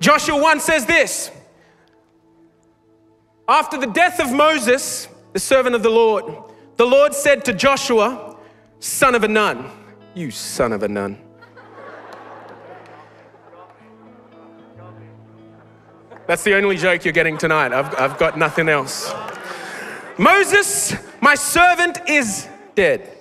Joshua 1 says this, after the death of Moses, the servant of the Lord said to Joshua, son of a nun, you son of a nun. That's the only joke you're getting tonight. I've got nothing else. Moses, my servant, is dead.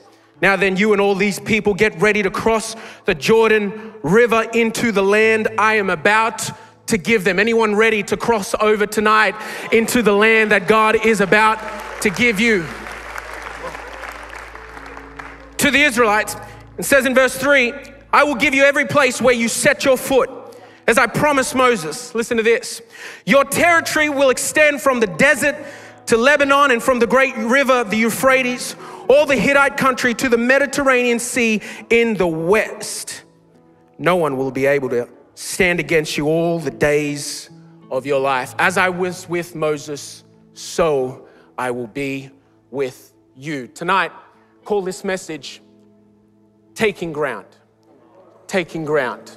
Now then, you and all these people get ready to cross the Jordan River into the land I am about to give them. Anyone ready to cross over tonight into the land that God is about to give you? To the Israelites, it says in verse 3, I will give you every place where you set your foot, as I promised Moses. Listen to this. Your territory will extend from the desert to Lebanon and from the great river, the Euphrates, all the Hittite country to the Mediterranean Sea in the west. No one will be able to stand against you all the days of your life. As I was with Moses, so I will be with you. Tonight, call this message, Taking Ground. Taking Ground.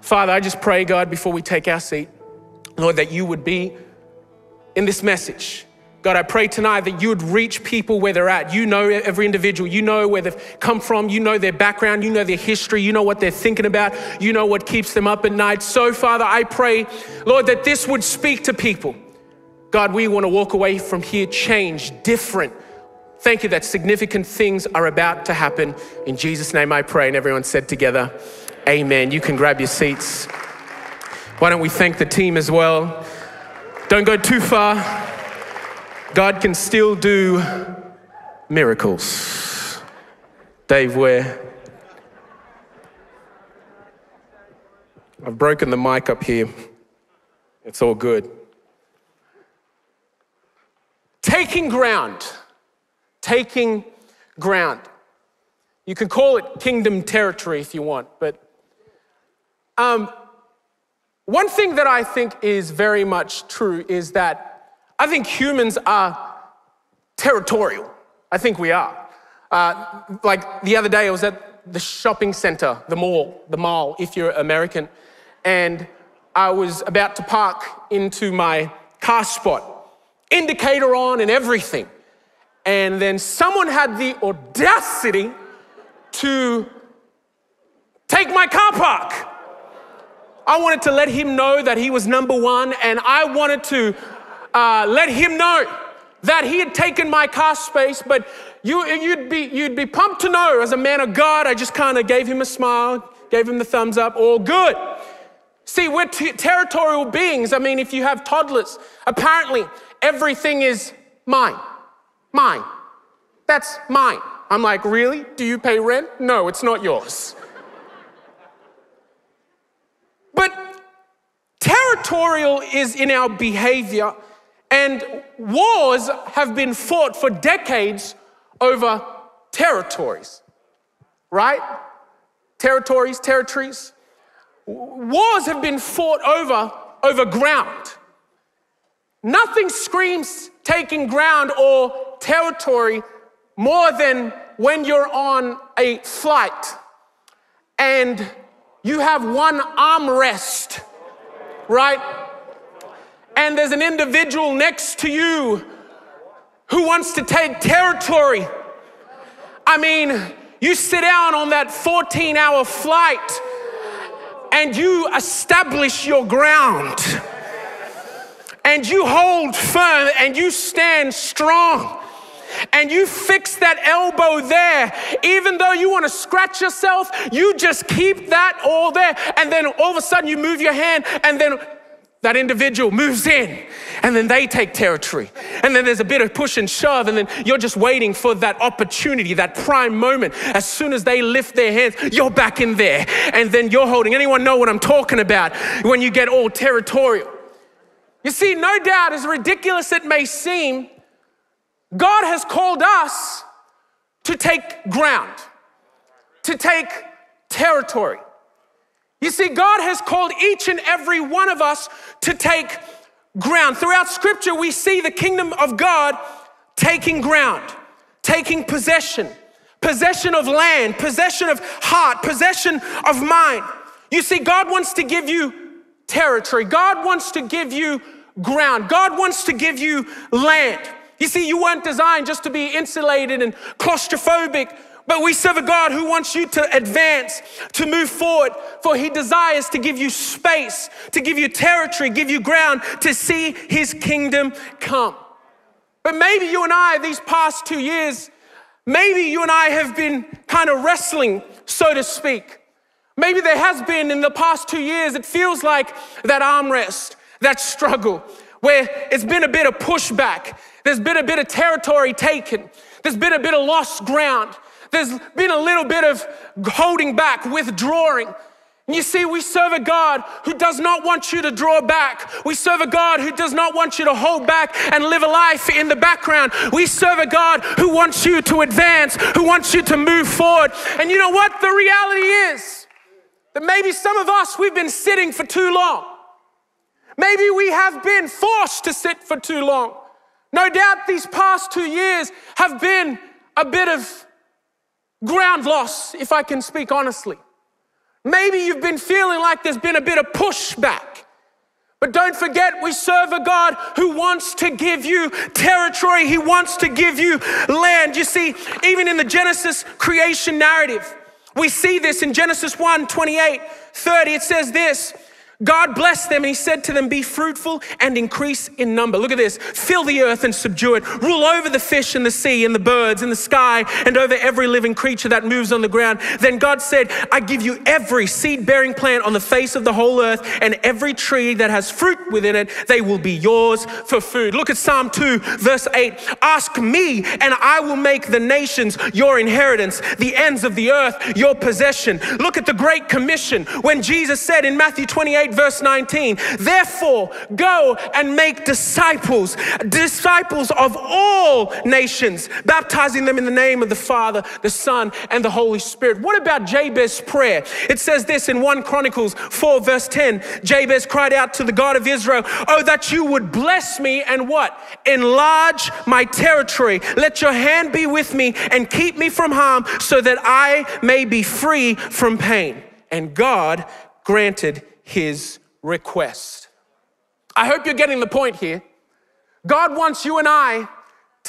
Father, I just pray, God, before we take our seat, Lord, that you would be in this message. God, I pray tonight that you would reach people where they're at. You know every individual. You know where they've come from. You know their background. You know their history. You know what they're thinking about. You know what keeps them up at night. So, Father, I pray, Lord, that this would speak to people. God, we want to walk away from here changed, different. Thank you that significant things are about to happen. In Jesus' name I pray. And everyone said together, amen. You can grab your seats. Why don't we thank the team as well? Don't go too far. God can still do miracles. Dave, I've broken the mic up here. It's all good. Taking ground. Taking ground. You can call it kingdom territory if you want, but one thing that I think is very much true is that I think humans are territorial. I think we are. Like the other day, I was at the shopping center, the mall, if you're American, and I was about to park into my car spot, indicator on and everything. And then someone had the audacity to take my car park. I wanted to let him know that he was number one, and I wanted to let him know that he had taken my car space, but you'd be pumped to know as a man of God. I just kind of gave him a smile, gave him the thumbs up, all good. See, we're territorial beings. I mean, if you have toddlers, apparently everything is mine, mine. That's mine. I'm like, really? Do you pay rent? No, it's not yours. But territorial is in our behavior. And wars have been fought for decades over territories, right? Territories. Wars have been fought over ground. Nothing screams taking ground or territory more than when you're on a flight and you have one armrest, right? And there's an individual next to you who wants to take territory. I mean, you sit down on that 14-hour flight and you establish your ground. And you hold firm and you stand strong. And you fix that elbow there. Even though you want to scratch yourself, you just keep that all there. And then all of a sudden you move your hand and then that individual moves in, and then they take territory. And then there's a bit of push and shove, and then you're just waiting for that opportunity, that prime moment. As soon as they lift their hands, you're back in there. And then you're holding. Anyone know what I'm talking about when you get all territorial? You see, no doubt, as ridiculous it may seem, God has called us to take ground, to take territory. You see, God has called each and every one of us to take ground. Throughout Scripture, we see the kingdom of God taking ground, taking possession, possession of land, possession of heart, possession of mind. You see, God wants to give you territory. God wants to give you ground. God wants to give you land. You see, you weren't designed just to be insulated and claustrophobic, but we serve a God who wants you to advance, to move forward, for he desires to give you space, to give you territory, give you ground, to see his kingdom come. But maybe you and I, these past 2 years, maybe you and I have been kind of wrestling, so to speak. Maybe there has been in the past 2 years, it feels like that armrest, that struggle, where it's been a bit of pushback. There's been a bit of territory taken. There's been a bit of lost ground. There's been a little bit of holding back, withdrawing. And you see, we serve a God who does not want you to draw back. We serve a God who does not want you to hold back and live a life in the background. We serve a God who wants you to advance, who wants you to move forward. And you know what? The reality is that maybe some of us, we've been sitting for too long. Maybe we have been forced to sit for too long. No doubt these past 2 years have been a bit of ground loss, if I can speak honestly. Maybe you've been feeling like there's been a bit of pushback. But don't forget, we serve a God who wants to give you territory. He wants to give you land. You see, even in the Genesis creation narrative, we see this in Genesis 1:28-30. It says this, God blessed them and he said to them, be fruitful and increase in number. Look at this. Fill the earth and subdue it. Rule over the fish in the sea and the birds in the sky and over every living creature that moves on the ground. Then God said, I give you every seed-bearing plant on the face of the whole earth and every tree that has fruit within it. They will be yours for food. Look at Psalm 2:8. Ask me and I will make the nations your inheritance, the ends of the earth your possession. Look at the Great Commission when Jesus said in Matthew 28:19, therefore go and make disciples of all nations, baptizing them in the name of the Father, the Son, and the Holy Spirit. What about Jabez's prayer? It says this in 1 Chronicles 4:10, Jabez cried out to the God of Israel, oh, that you would bless me and what? Enlarge my territory. Let your hand be with me and keep me from harm so that I may be free from pain. And God granted his request. I hope you're getting the point here. God wants you and I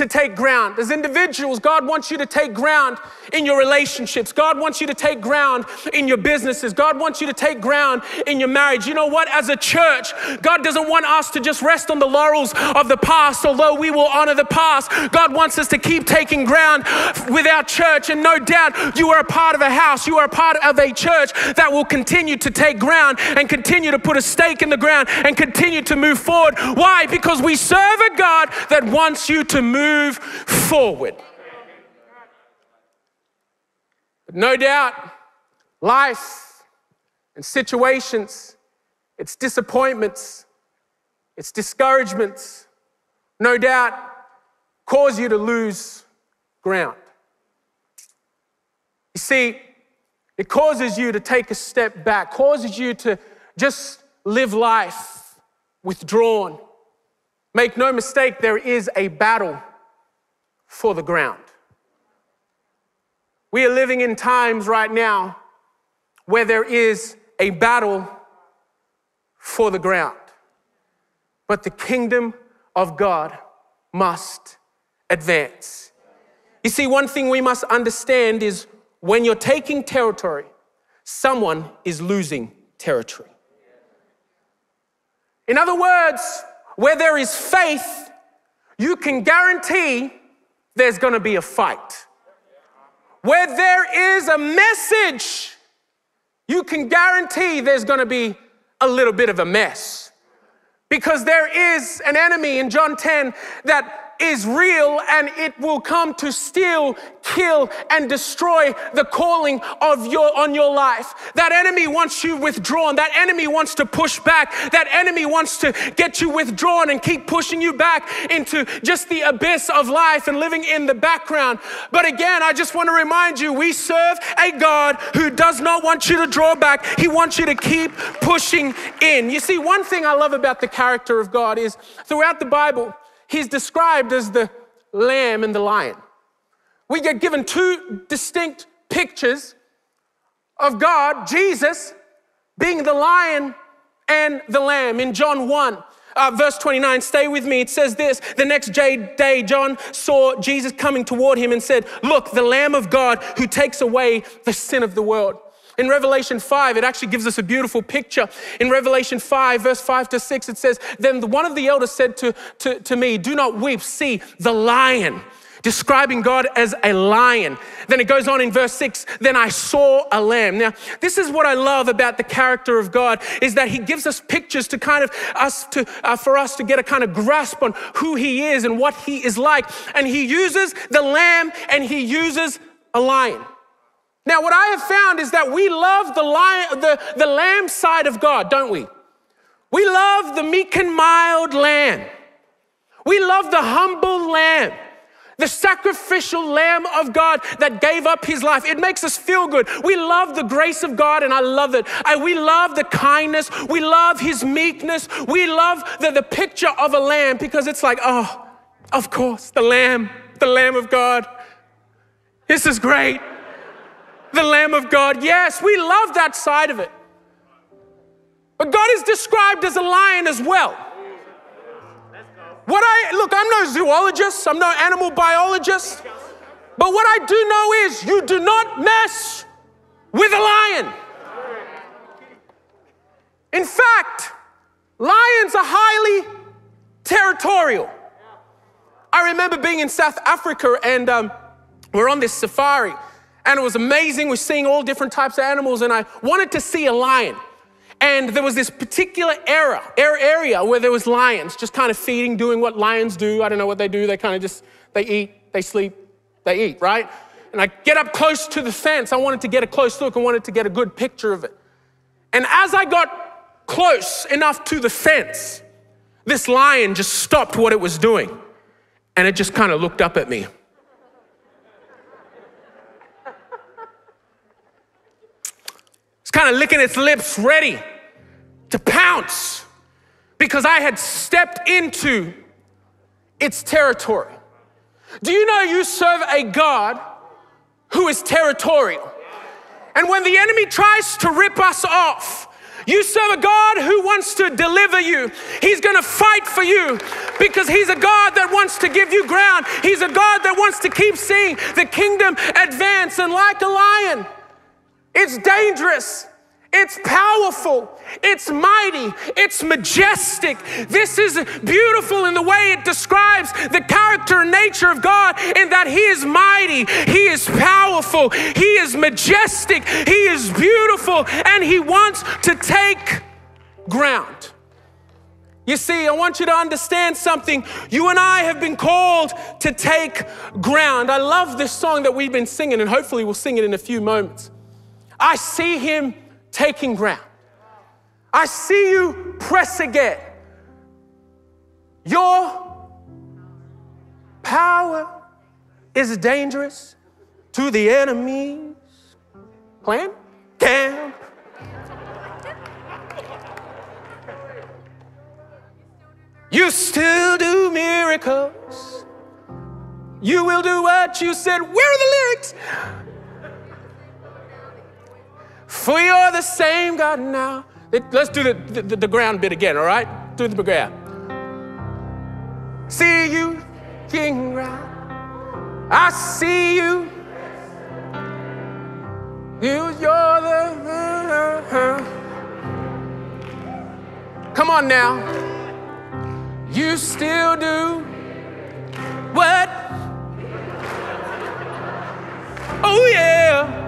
to take ground. As individuals, God wants you to take ground in your relationships. God wants you to take ground in your businesses. God wants you to take ground in your marriage. You know what? As a church, God doesn't want us to just rest on the laurels of the past, although we will honor the past. God wants us to keep taking ground with our church. And no doubt, you are a part of a house. You are a part of a church that will continue to take ground and continue to put a stake in the ground and continue to move forward. Why? Because we serve a God that wants you to move forward. But no doubt, life and situations, it's disappointments, it's discouragements, no doubt cause you to lose ground. You see, it causes you to take a step back, causes you to just live life withdrawn. Make no mistake, there is a battle for the ground. We are living in times right now where there is a battle for the ground. But the kingdom of God must advance. You see, one thing we must understand is when you're taking territory, someone is losing territory. In other words, where there is faith, you can guarantee there's going to be a fight. Where there is a message, you can guarantee there's going to be a little bit of a mess. Because there is an enemy in John 10 that is real and it will come to steal, kill, and destroy the calling on your life. That enemy wants you withdrawn. That enemy wants to push back. That enemy wants to get you withdrawn and keep pushing you back into just the abyss of life and living in the background. But again, I just want to remind you, we serve a God who does not want you to draw back. He wants you to keep pushing in. You see, one thing I love about the character of God is throughout the Bible, he's described as the lamb and the lion. We get given two distinct pictures of God, Jesus being the lion and the lamb. In John 1, verse 29, stay with me, it says this: the next day John saw Jesus coming toward him and said, look, the Lamb of God who takes away the sin of the world. In Revelation 5, it actually gives us a beautiful picture. In Revelation 5, verse 5-6, it says, then one of the elders said to me, do not weep, see the lion, describing God as a lion. Then it goes on in verse 6, then I saw a lamb. Now, this is what I love about the character of God, is that he gives us pictures to kind of for us to get a kind of grasp on who he is and what he is like. And he uses the lamb and he uses a lion. Now, what I have found is that we love the lamb side of God, don't we? We love the meek and mild lamb. We love the humble lamb, the sacrificial Lamb of God that gave up his life. It makes us feel good. We love the grace of God, and I love it. We love the kindness. We love his meekness. We love the picture of a lamb, because it's like, oh, of course, the Lamb of God. This is great. The Lamb of God. Yes, we love that side of it. But God is described as a lion as well. Look, I'm no zoologist, I'm no animal biologist, but what I do know is you do not mess with a lion. In fact, lions are highly territorial. I remember being in South Africa, and we're on this safari, and it was amazing. We're seeing all different types of animals, and I wanted to see a lion. And there was this particular area where there was lions just kind of feeding, doing what lions do. I don't know what they do. They kind of just, they eat, they sleep, they eat, right? And I get up close to the fence. I wanted to get a close look. I wanted to get a good picture of it. And as I got close enough to the fence, this lion just stopped what it was doing. And it just kind of looked up at me. It's kind of licking its lips, ready to pounce, because I had stepped into its territory. Do you know you serve a God who is territorial? And when the enemy tries to rip us off, you serve a God who wants to deliver you. He's going to fight for you, because he's a God that wants to give you ground. He's a God that wants to keep seeing the kingdom advance. And like a lion, it's dangerous. It's powerful, it's mighty, it's majestic. This is beautiful in the way it describes the character and nature of God, in that he is mighty, he is powerful, he is majestic, he is beautiful, and he wants to take ground. You see, I want you to understand something. You and I have been called to take ground. I love this song that we've been singing, and hopefully we'll sing it in a few moments. I see him taking ground. I see you press again. Your power is dangerous to the enemy's plan. Damn. You still do miracles. You will do what you said. Where are the lyrics? For you're the same God now. Let's do the ground bit again, all right? Do the ground. See you, King Ground. I see you. You're the. Come on now. You still do what? Oh, yeah.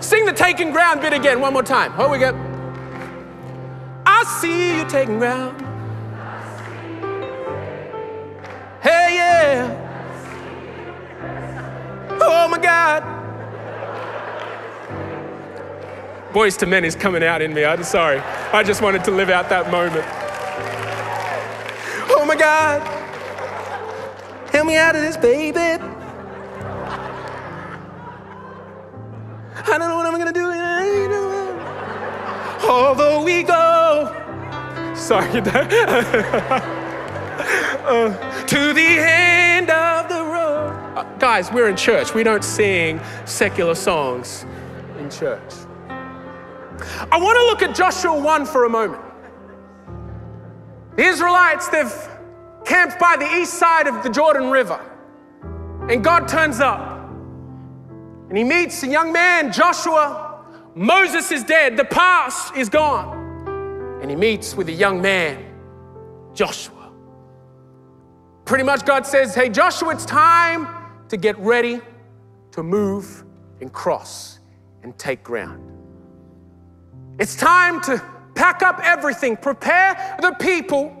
Sing the taking ground bit again one more time. Here we go. I see you taking ground. Hey, yeah. Oh, my God. Boys to Men is coming out in me. I'm sorry. I just wanted to live out that moment. Oh, my God. Help me out of this, baby. I don't know what I'm gonna do. Although we go, sorry, to the end of the road. Guys, we're in church. We don't sing secular songs in church. I want to look at Joshua 1 for a moment. The Israelites, they've camped by the east side of the Jordan River. And God turns up. And he meets a young man, Joshua. Moses is dead. The past is gone. And he meets with a young man, Joshua. Pretty much God says, hey, Joshua, it's time to get ready to move and cross and take ground. It's time to pack up everything, prepare the people,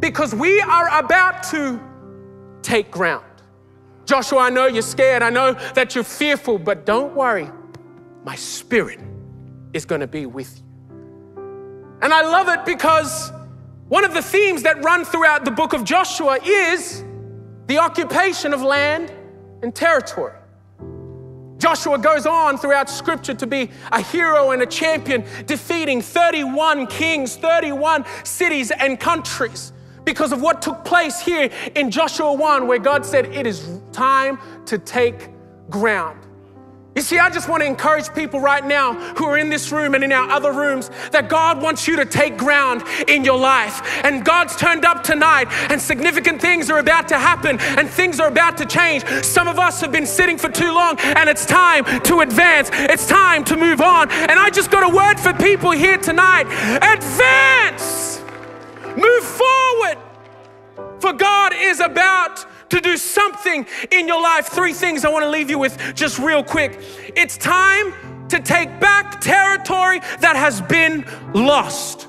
because we are about to take ground. Joshua, I know you're scared. I know that you're fearful, but don't worry. My spirit is going to be with you. And I love it because one of the themes that run throughout the book of Joshua is the occupation of land and territory. Joshua goes on throughout Scripture to be a hero and a champion, defeating 31 kings, 31 cities and countries because of what took place here in Joshua 1, where God said, it is time to take ground. You see, I just want to encourage people right now who are in this room and in our other rooms that God wants you to take ground in your life. And God's turned up tonight and significant things are about to happen and things are about to change. Some of us have been sitting for too long and it's time to advance. It's time to move on. And I just got a word for people here tonight. Advance! Move forward! For God is about to do something in your life. Three things I want to leave you with just real quick. It's time to take back territory that has been lost.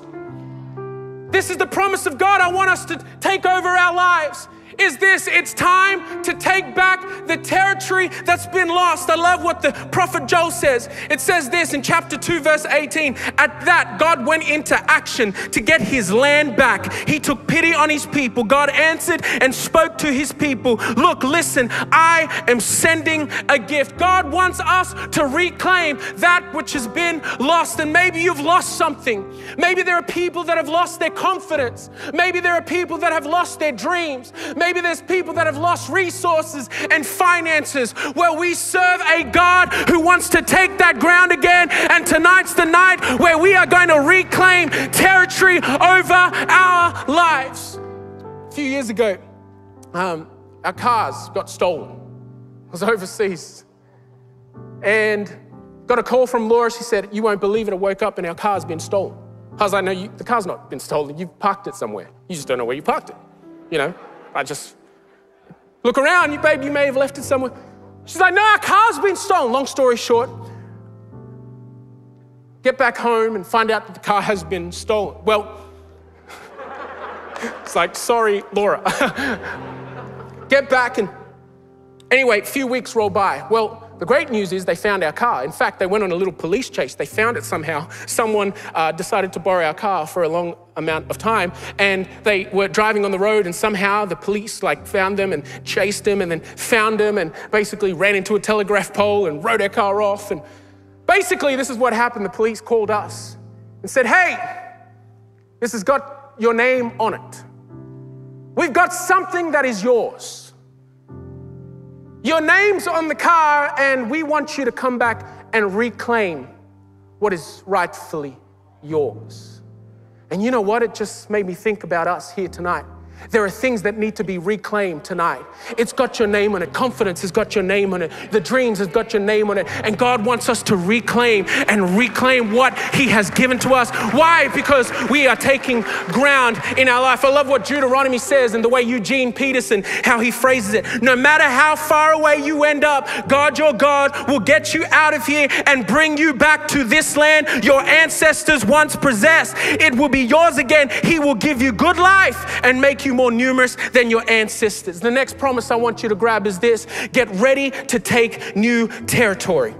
This is the promise of God. I want us to take over our lives. Is this, it's time to take back the territory that's been lost. I love what the prophet Joel says. It says this in chapter 2, verse 18. At that, God went into action to get his land back. He took pity on his people. God answered and spoke to his people. Look, listen, I am sending a gift. God wants us to reclaim that which has been lost. And maybe you've lost something. Maybe there are people that have lost their confidence. Maybe there are people that have lost their dreams. Maybe there's people that have lost resources and finances. Well, we serve a God who wants to take that ground again. And tonight's the night where we are going to reclaim territory over our lives. A few years ago, our cars got stolen. I was overseas and got a call from Laura. She said, you won't believe it. I woke up and our car's been stolen. I was like, no, the car's not been stolen. You've parked it somewhere. You just don't know where you parked it, you know? I just look around, babe, you may have left it somewhere. She's like, no, our car's been stolen. Long story short, get back home and find out that the car has been stolen. Well, it's like, sorry, Laura. Get back and anyway, a few weeks roll by. Well, the great news is they found our car. In fact, they went on a little police chase. They found it somehow. Someone decided to borrow our car for a long amount of time and they were driving on the road and somehow the police found them and chased them and then found them and basically ran into a telegraph pole and rode our car off. And basically this is what happened. The police called us and said, hey, this has got your name on it. We've got something that is yours. Your name's on the car and we want you to come back and reclaim what is rightfully yours. And you know what? It just made me think about us here tonight. There are things that need to be reclaimed tonight. It's got your name on it. Confidence has got your name on it. The dreams has got your name on it. And God wants us to reclaim and reclaim what he has given to us. Why? Because we are taking ground in our life. I love what Deuteronomy says and the way Eugene Peterson, how he phrases it. No matter how far away you end up, God, your God, will get you out of here and bring you back to this land your ancestors once possessed. It will be yours again. He will give you good life and make you more numerous than your ancestors. The next promise I want you to grab is this: get ready to take new territory.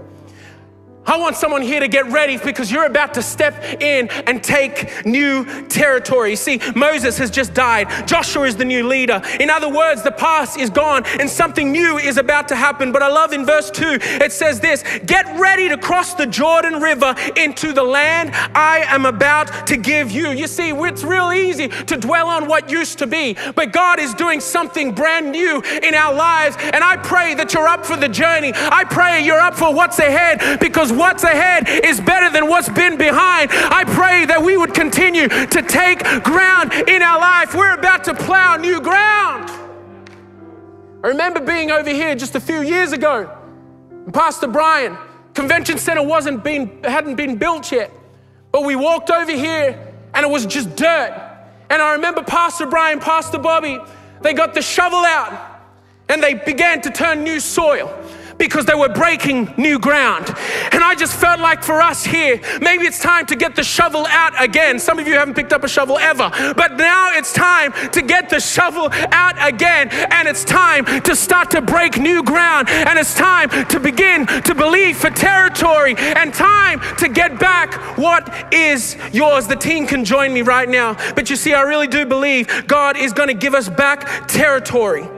I want someone here to get ready because you're about to step in and take new territory. See, Moses has just died. Joshua is the new leader. In other words, the past is gone and something new is about to happen. But I love in verse 2, it says this: get ready to cross the Jordan River into the land I am about to give you. You see, it's real easy to dwell on what used to be, but God is doing something brand new in our lives. And I pray that you're up for the journey. I pray you're up for what's ahead, because because what's ahead is better than what's been behind. I pray that we would continue to take ground in our life. We're about to plow new ground. I remember being over here just a few years ago, and Pastor Brian, Convention Center hadn't been built yet, but we walked over here and it was just dirt. And I remember Pastor Brian, Pastor Bobby, they got the shovel out and they began to turn new soil, because they were breaking new ground. And I just felt like for us here, maybe it's time to get the shovel out again. Some of you haven't picked up a shovel ever, but now it's time to get the shovel out again, and it's time to start to break new ground, and it's time to begin to believe for territory, and time to get back what is yours. The team can join me right now, but you see, I really do believe God is going to give us back territory.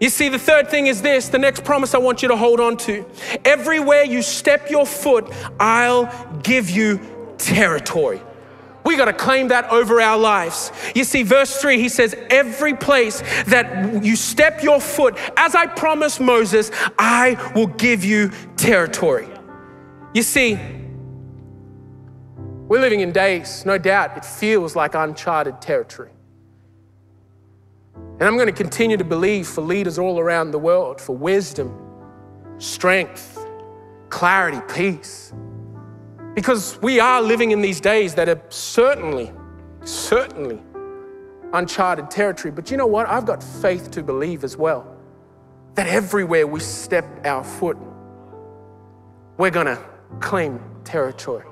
You see, the third thing is this, the next promise I want you to hold on to. Everywhere you step your foot, I'll give you territory. We got to claim that over our lives. You see, verse 3, he says, every place that you step your foot, as I promised Moses, I will give you territory. You see, we're living in days, no doubt, it feels like uncharted territory. And I'm going to continue to believe for leaders all around the world, for wisdom, strength, clarity, peace. Because we are living in these days that are certainly uncharted territory. But you know what? I've got faith to believe as well that everywhere we step our foot, we're going to claim territory.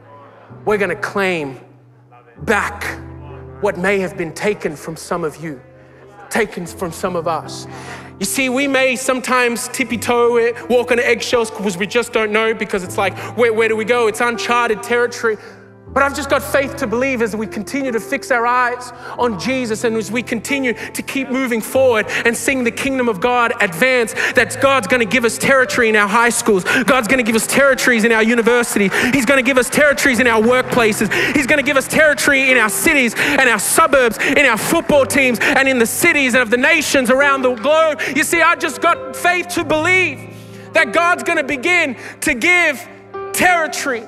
We're going to claim back what may have been taken from some of you, taken from some of us. You see, we may sometimes tippy-toe it, walk on eggshells, because we just don't know, because it's like, where do we go? It's uncharted territory. But I've just got faith to believe, as we continue to fix our eyes on Jesus, and as we continue to keep moving forward and seeing the kingdom of God advance, that God's going to give us territory in our high schools. God's going to give us territories in our universities. He's going to give us territories in our workplaces. He's going to give us territory in our cities and our suburbs, in our football teams and in the cities and of the nations around the globe. You see, I just got faith to believe that God's going to begin to give territory.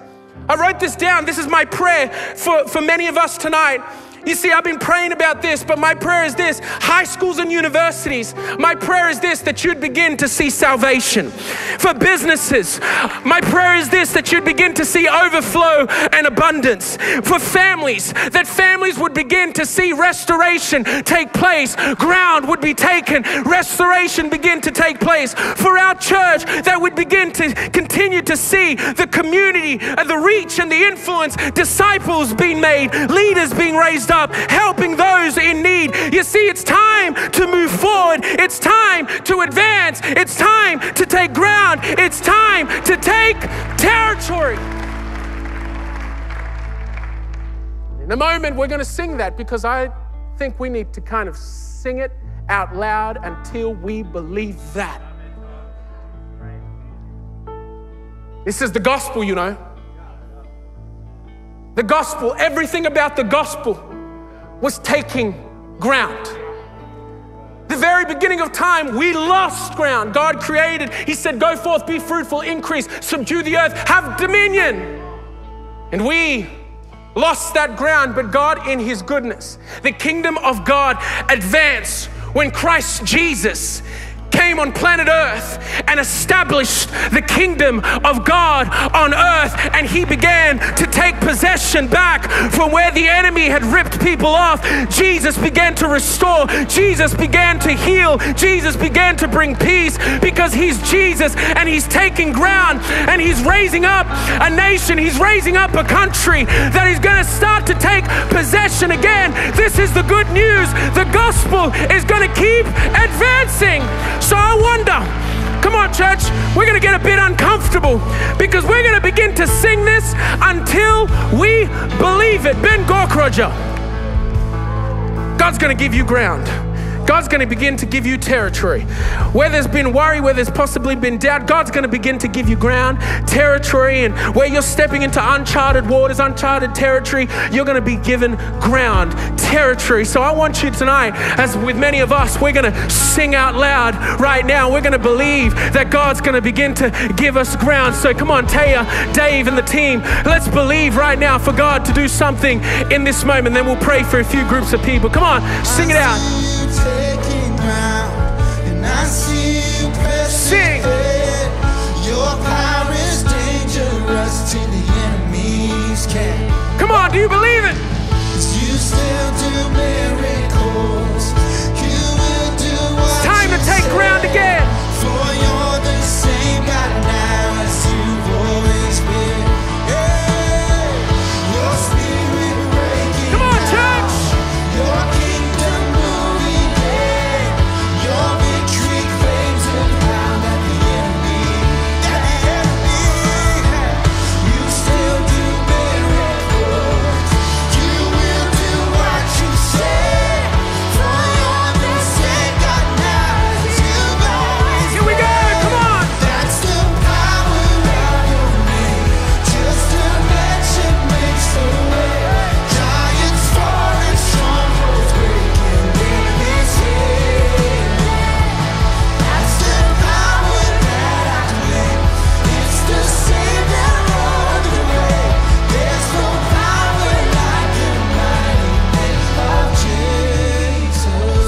I wrote this down. This is my prayer for many of us tonight. You see, I've been praying about this, but my prayer is this, high schools and universities, my prayer is this, that you'd begin to see salvation. For businesses, my prayer is this, that you'd begin to see overflow and abundance. For families, that families would begin to see restoration take place, ground would be taken, restoration begin to take place. For our church, that would begin to continue to see the community, the reach and the influence, disciples being made, leaders being raised up, helping those in need. You see, it's time to move forward. It's time to advance. It's time to take ground. It's time to take territory. In a moment, we're going to sing that, because I think we need to kind of sing it out loud until we believe that. This is the gospel, you know. The gospel, everything about the gospel was taking ground. The very beginning of time, we lost ground. God created, he said, go forth, be fruitful, increase, subdue the earth, have dominion. And we lost that ground, but God in his goodness, the kingdom of God advanced when Christ Jesus came on planet earth and established the kingdom of God on earth, and he began to take possession back from where the enemy had ripped people off. Jesus began to restore. Jesus began to heal. Jesus began to bring peace, because he's Jesus, and he's taking ground, and he's raising up a nation. He's raising up a country that is going to start to take possession again. This is the good news. The gospel is going to keep advancing. So I wonder, come on church, we're going to get a bit uncomfortable, because we're going to begin to sing this until we believe it. Ben Gorkroger, God's going to give you ground. God's going to begin to give you territory. Where there's been worry, where there's possibly been doubt, God's going to begin to give you ground, territory, and where you're stepping into uncharted waters, uncharted territory, you're going to be given ground, territory. So I want you tonight, as with many of us, we're going to sing out loud right now. We're going to believe that God's going to begin to give us ground. So come on, Taya, Dave, and the team, let's believe right now for God to do something in this moment. Then we'll pray for a few groups of people. Come on, sing it out. Sing. Your power is dangerous to the enemies. Come on, do you believe it? You still do miracles. You will do what it's time to take ground again. For you're the same God now as you've always been. Hey, your spirit breaking. Come on, church. Your kingdom moving in. Your victory claims the ground at the enemy. At the enemy. You still do miracles. You will do what you say. For you're the same God now as you've always been. Here we go. Come on. That's the power of your name. Just a mention makes a way. Giants fall and strongholds break and enemies hid. That's the power that I claim. It's the same that rolled away. There's no power like the mighty name of Jesus.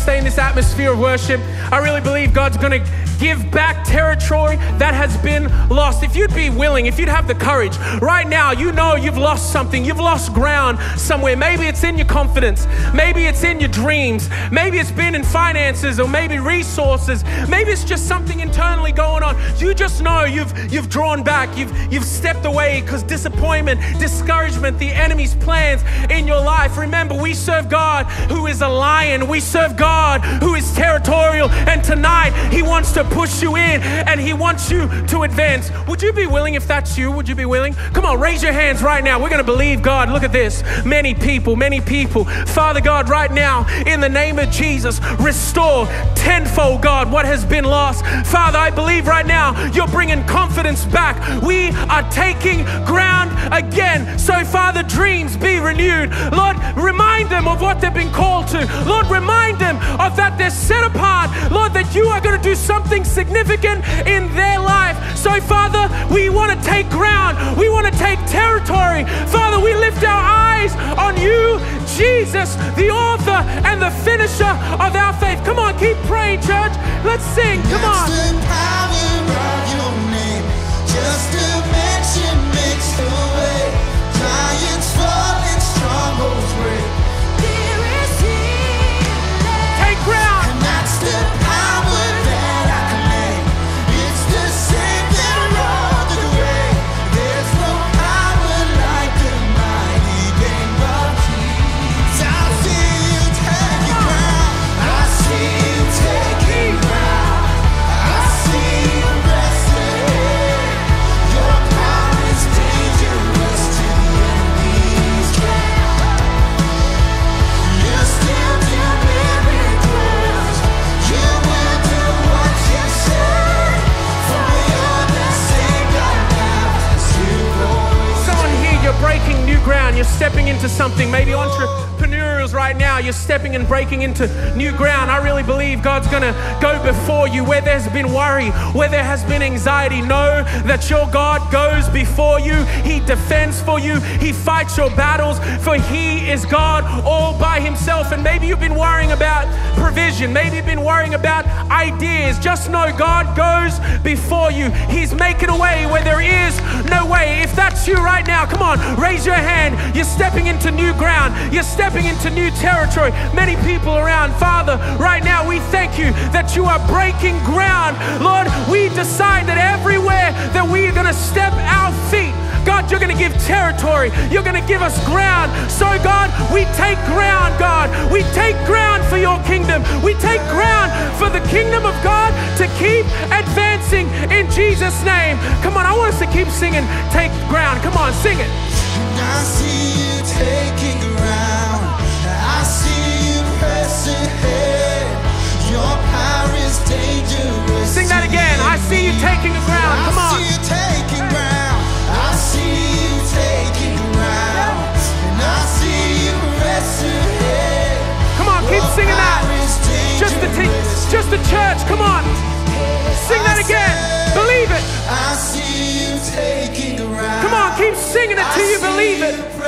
Stay in this atmosphere of worship. I really believe God's going to give back territory that has been lost. If you'd be willing, if you'd have the courage, right now, you know you've lost something. You've lost ground somewhere. Maybe it's in your confidence. Maybe it's in your dreams. Maybe it's been in finances or maybe resources. Maybe it's just something internally going on. You just know you've drawn back. You've stepped away because disappointment, discouragement, the enemy's plans in your life. Remember, we serve God who is a lion. We serve God who is territorial, and tonight He wants to push you in and He wants you to advance. Would you be willing? If that's you, would you be willing? Come on, raise your hands right now. We're going to believe God. Look at this. Many people. Father God, right now, in the name of Jesus, restore tenfold, God, what has been lost. Father, I believe right now you're bringing confidence back. We are taking ground again. So, Father, dreams be renewed. Lord, remind them of what they've been called to. Lord, remind them of that they're set apart. Lord, that you are going to do something significant in their life. So, Father, we want to take ground. We want to take territory. Father, we lift our eyes on you, Jesus, the author and the finisher of our faith. Come on, keep praying, church. Let's sing. Come on. That's the power of your name. Just a mention makes the way. Giants fall and strongholds break. There is healing. Take ground. And that's the power that I claim. It's the same that rolled away. There's no power like the mighty name of Jesus. I see you taking ground. I see you taking ground. I see you resting here. Your power is dangerous to the enemy's camp. You still do miracles. You will do what you say. For you're the same God now as you've always been. Someone here, you're breaking new ground. You're stepping into something. Maybe entrepreneurs right now, you're stepping and breaking into new ground. I really believe God's going to go before you. Where there's been worry, where there has been anxiety, know that your God goes before you. He defends for you. He fights your battles, for He is God all by Himself. And maybe you've been worrying about provision. Maybe you've been worrying about ideas. Just know God goes before you. He's making a way where there is no way. If that's you right now, come on, raise your hand. You're stepping into new ground. You're stepping into new territory. Many people around. Father, right now we thank you that you are breaking ground. Lord, we decide that everywhere that we are going to step our feet, God, you're going to give territory. You're going to give us ground. So, God, we take ground, God. We take ground for your kingdom. We take ground for the kingdom of God to keep advancing in Jesus' name. Come on, I want us to keep singing Take Ground. Come on, sing it. I see you taking ground. I see you pressing ahead. the church. Come on. Sing that again. Believe it. I see you taking a ride. Come on, keep singing it till you believe it.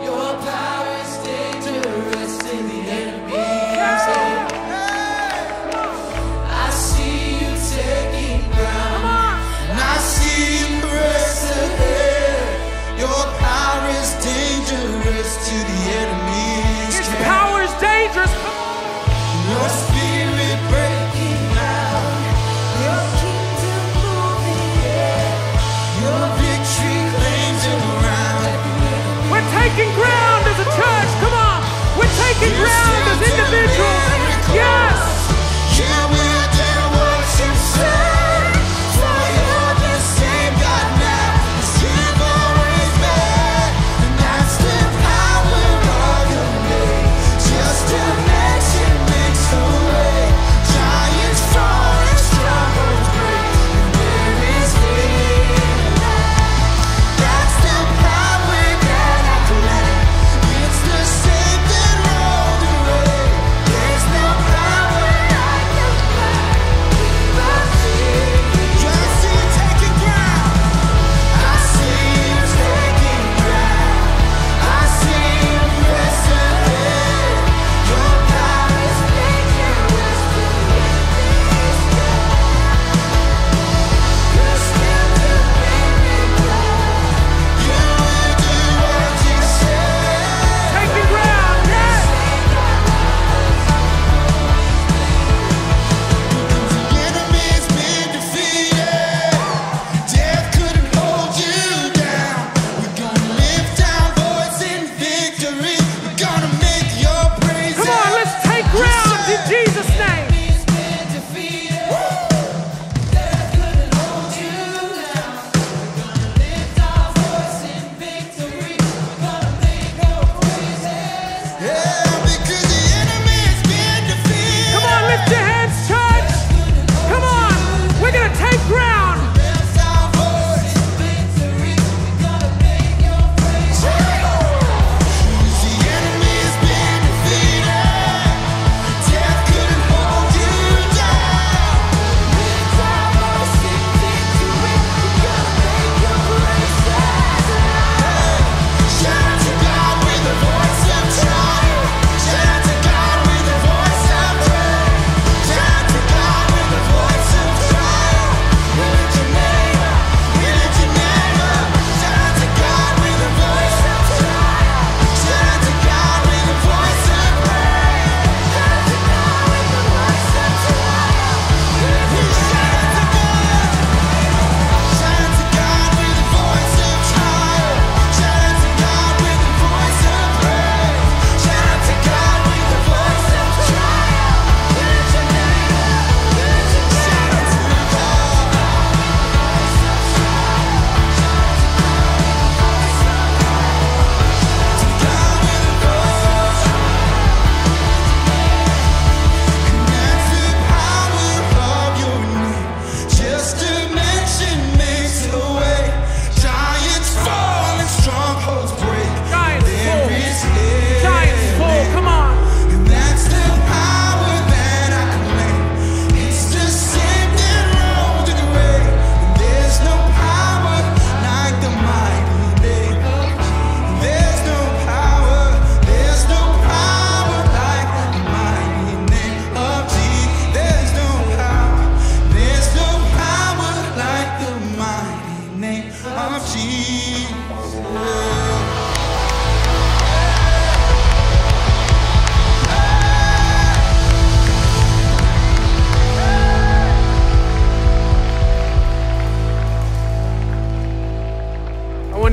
Your power is dangerous to the enemy. I see you taking ground. And I see you press ahead. Your power is dangerous to the enemy. His power is dangerous. Your spirit breaking down, your kingdom moving, your victory claims in the round. We're taking ground as a church, come on. We're taking ground as individuals, yes. You will do what you say, for you're the same God now, as you've always been. And that's the power of your name, just a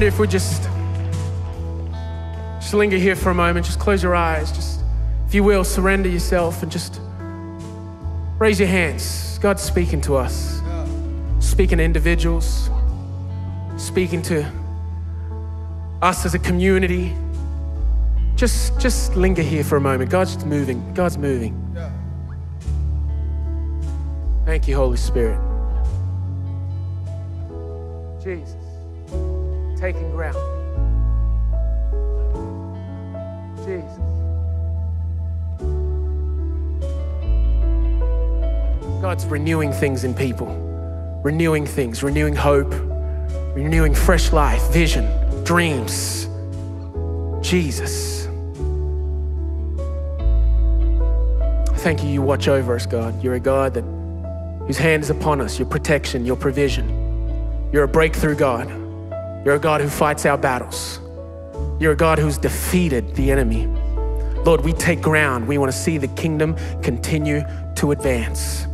If we just linger here for a moment, just close your eyes, just, if you will, surrender yourself and just raise your hands. God's speaking to us, speaking to individuals, speaking to us as a community. Just linger here for a moment. God's moving. God's moving. Thank you, Holy Spirit. Jesus. Taking ground. Jesus. God's renewing things in people, renewing things, renewing hope, renewing fresh life, vision, dreams. Jesus. Thank you, you watch over us, God. You're a God that whose hand is upon us, your protection, your provision. You're a breakthrough God. You're a God who fights our battles. You're a God who's defeated the enemy. Lord, we take ground. We want to see the kingdom continue to advance.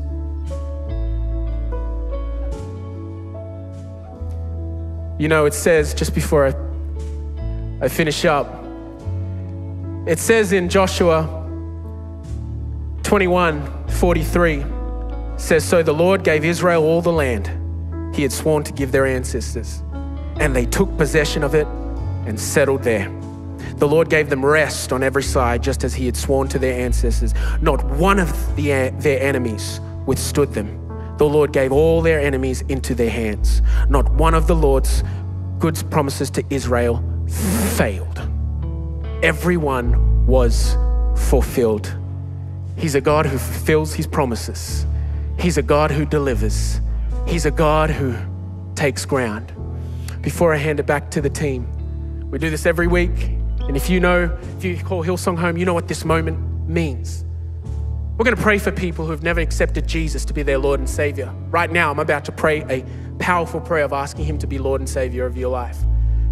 You know, it says, just before I finish up, it says in Joshua 21:43, says, so the Lord gave Israel all the land he had sworn to give their ancestors, and they took possession of it and settled there. The Lord gave them rest on every side, just as he had sworn to their ancestors. Not one of their enemies withstood them. The Lord gave all their enemies into their hands. Not one of the Lord's good promises to Israel failed. Everyone was fulfilled. He's a God who fulfills his promises. He's a God who delivers. He's a God who takes ground. Before I hand it back to the team, we do this every week. And if you call Hillsong home, you know what this moment means. We're going to pray for people who have never accepted Jesus to be their Lord and Savior. Right now, I'm about to pray a powerful prayer of asking him to be Lord and Savior of your life.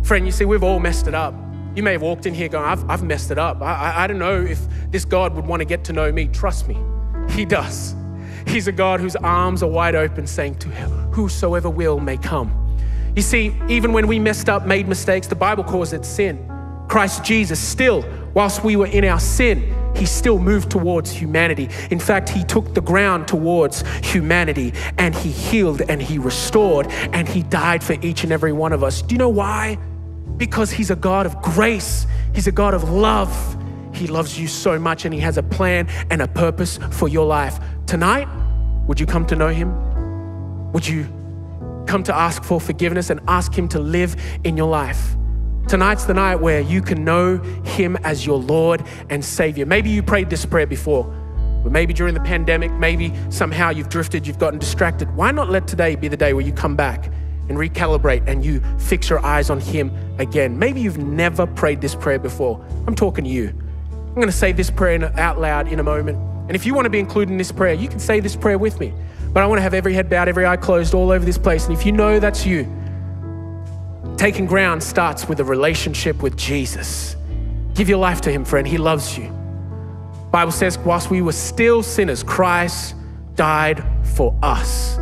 Friend, you see, we've all messed it up. You may have walked in here going, I've messed it up. I don't know if this God would want to get to know me. Trust me, he does. He's a God whose arms are wide open, saying to whosoever will may come. You see, even when we messed up, made mistakes, the Bible calls it sin. Christ Jesus still, whilst we were in our sin, he still moved towards humanity. In fact, he took the ground towards humanity, and he healed and he restored and he died for each and every one of us. Do you know why? Because he's a God of grace. He's a God of love. He loves you so much, and he has a plan and a purpose for your life. Tonight, would you come to know him? Would you come to ask for forgiveness and ask him to live in your life? Tonight's the night where you can know him as your Lord and Savior. Maybe you prayed this prayer before, but maybe during the pandemic, maybe somehow you've drifted, you've gotten distracted. Why not let today be the day where you come back and recalibrate and you fix your eyes on him again? Maybe you've never prayed this prayer before. I'm talking to you. I'm going to say this prayer out loud in a moment. And if you want to be included in this prayer, you can say this prayer with me. But I want to have every head bowed, every eye closed all over this place. And if you know that's you, taking ground starts with a relationship with Jesus. Give your life to him, friend. He loves you. The Bible says, whilst we were still sinners, Christ died for us.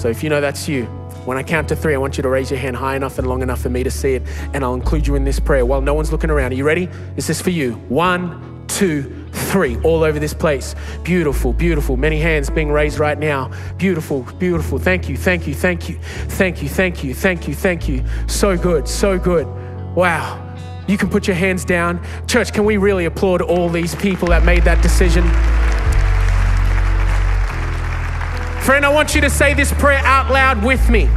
So if you know that's you, when I count to three, I want you to raise your hand high enough and long enough for me to see it, and I'll include you in this prayer while no one's looking around. Are you ready? This is for you. 1, 2, 3, all over this place. Beautiful, beautiful. Many hands being raised right now. Beautiful, beautiful. Thank you, thank you, thank you, thank you, thank you, thank you, thank you. So good, so good. Wow. You can put your hands down. Church, can we really applaud all these people that made that decision? Friend, I want you to say this prayer out loud with me.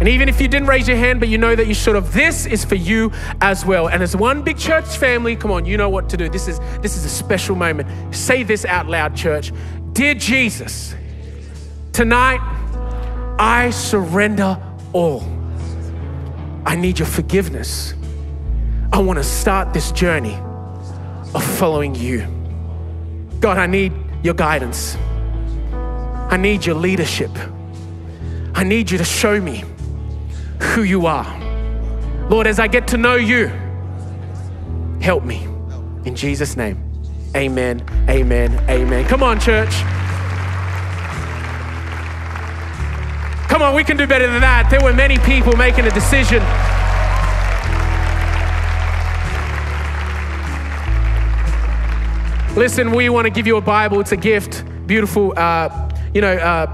And even if you didn't raise your hand, but you know that you should have, this is for you as well. And as one big church family, come on, you know what to do. This is a special moment. Say this out loud, church. Dear Jesus, tonight I surrender all. I need your forgiveness. I want to start this journey of following you. God, I need your guidance. I need your leadership. I need you to show me who you are. Lord, as I get to know you, help me. In Jesus' name, amen, amen, amen. Come on, church. Come on, we can do better than that. There were many people making a decision. Listen, we want to give you a Bible. It's a gift, beautiful,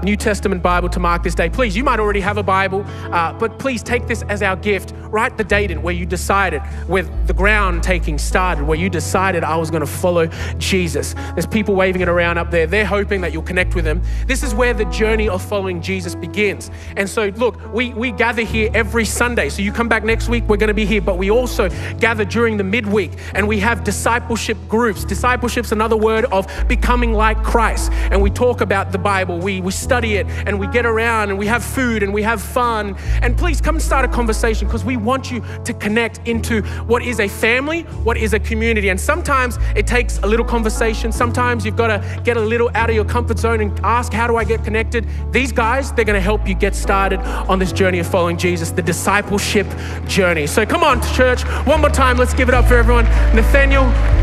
New Testament Bible to mark this day. Please, you might already have a Bible, but please take this as our gift. Write the date in where you decided, where the ground taking started, where you decided I was going to follow Jesus. There's people waving it around up there. They're hoping that you'll connect with them. This is where the journey of following Jesus begins. And so look, we gather here every Sunday. So you come back next week, we're going to be here, but we also gather during the midweek and we have discipleship groups. Discipleship's another word of becoming like Christ. And we talk about the Bible, we study it and we get around and we have food and we have fun. And please come start a conversation because we want you to connect into what is a family, what is a community. And sometimes it takes a little conversation. Sometimes you've got to get a little out of your comfort zone and ask, how do I get connected? These guys, they're going to help you get started on this journey of following Jesus, the discipleship journey. So come on, church, one more time. Let's give it up for everyone. Nathaniel.